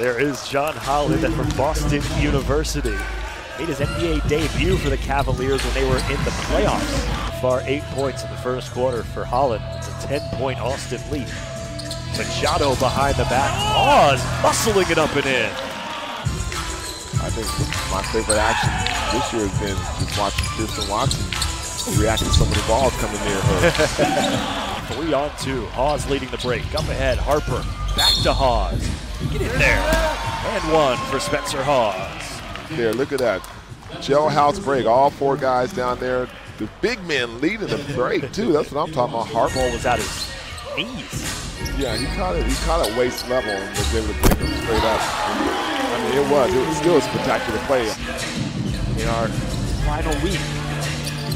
There is John Holland from Boston University. Made his NBA debut for the Cavaliers when they were in the playoffs. Far 8 points in the first quarter for Holland. It's a 10-point Austin lead. Machado behind the back. Hawes muscling it up and in. I think my favorite action this year has been just watching Justin Watson react to some of the balls coming near her. 3-on-2. Hawes leading the break. Up ahead, Harper. Back to Hawes. Get in there. And one for Spencer Hawes. There, look at that. Joe House break. All four guys down there. The big men leading the break, too. That's what I'm talking about. Harper was at his knees. Yeah, he caught it waist level and was able to pick him straight up. I mean, it was still a spectacular play. In our final week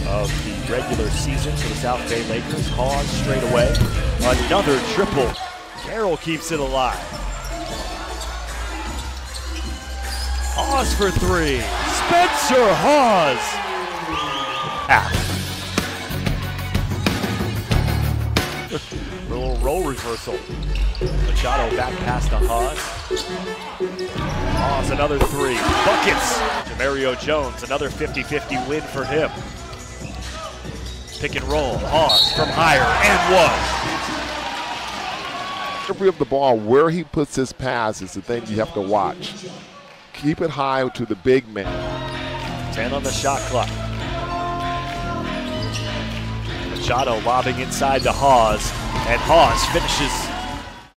of the regular season for the South Bay Lakers, Hawes straight away. Another triple. Carroll keeps it alive. Hawes for three. Spencer Hawes. Out. A little roll reversal. Machado back pass to Hawes. Hawes another three. Buckets. Jamario Jones, another 50-50 win for him. Pick and roll. Hawes from higher and one. Delivery of the ball, where he puts his pass is the thing you have to watch. Keep it high to the big man. 10 on the shot clock. Machado lobbing inside to Hawes, and Hawes finishes